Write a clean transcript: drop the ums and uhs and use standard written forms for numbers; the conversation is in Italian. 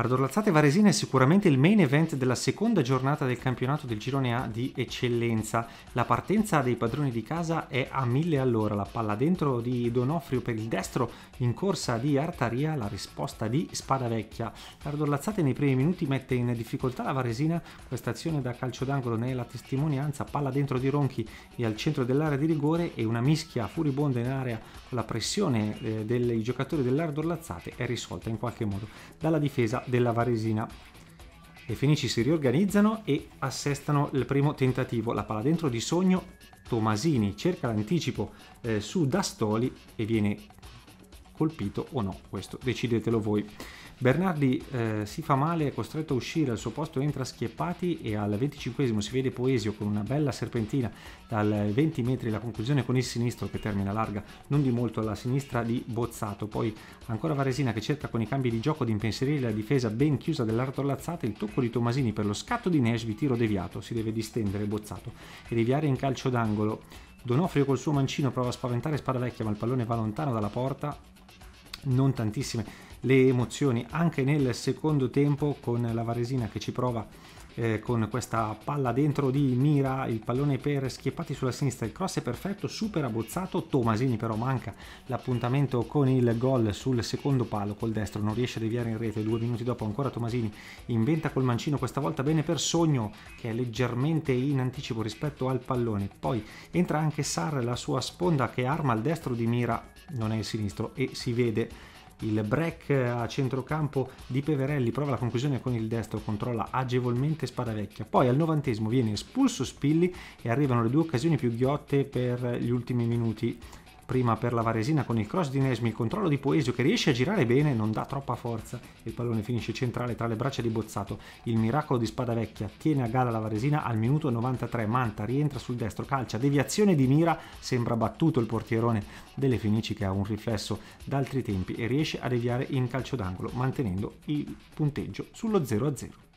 Ardor Lazzate Varesina è sicuramente il main event della seconda giornata del campionato del Girone A di Eccellenza. La partenza dei padroni di casa è a 1000 all'ora, la palla dentro di Donofrio per il destro, in corsa di Artaria la risposta di Spadavecchia. Ardor Lazzate nei primi minuti mette in difficoltà la Varesina, questa azione da calcio d'angolo ne è la testimonianza, palla dentro di Ronchi e al centro dell'area di rigore e una mischia furibonda in area con la pressione dei giocatori dell'Ardor Lazzate è risolta in qualche modo dalla difesa della Varesina. I Fenici si riorganizzano e assestano il primo tentativo, la palla dentro di Sogno, Tomasini cerca l'anticipo su Dastoli e viene colpito o no, questo decidetelo voi. Bernardi si fa male, è costretto a uscire, al suo posto entra Schieppati e al 25esimo si vede Poesio con una bella serpentina dal 20 metri, la conclusione con il sinistro che termina larga non di molto alla sinistra di Bozzato. Poi ancora Varesina che cerca con i cambi di gioco di impensierire la difesa ben chiusa dell'Ardor Lazzate, il tocco di Tomasini per lo scatto di Nesbi, tiro deviato, si deve distendere Bozzato e deviare in calcio d'angolo. Donofrio col suo mancino prova a spaventare Spadavecchia ma il pallone va lontano dalla porta. Non tantissime le emozioni anche nel secondo tempo, con la Varesina che ci prova con questa palla dentro di Mira, il pallone per Schieppati sulla sinistra, il cross è perfetto, supera Bozzato, Tomasini però manca l'appuntamento con il gol sul secondo palo col destro, non riesce a deviare in rete. 2 minuti dopo ancora Tomasini inventa col mancino, questa volta bene per Sogno che è leggermente in anticipo rispetto al pallone, poi entra anche Sarra, la sua sponda che arma il destro di Mira, non è il sinistro e si vede. Il break a centrocampo di Peverelli, prova la conclusione con il destro, controlla agevolmente Spadavecchia. Poi al 90esimo viene espulso Spilli e arrivano le due occasioni più ghiotte per gli ultimi minuti. Prima per la Varesina con il cross di Nesmi, il controllo di Poesio che riesce a girare bene, non dà troppa forza, il pallone finisce centrale tra le braccia di Bozzato. Il miracolo di Spadavecchia tiene a gara la Varesina al minuto 93, Manta rientra sul destro, calcia, deviazione di Mira, sembra battuto il portierone delle Fenici che ha un riflesso d'altri tempi e riesce a deviare in calcio d'angolo mantenendo il punteggio sullo 0-0.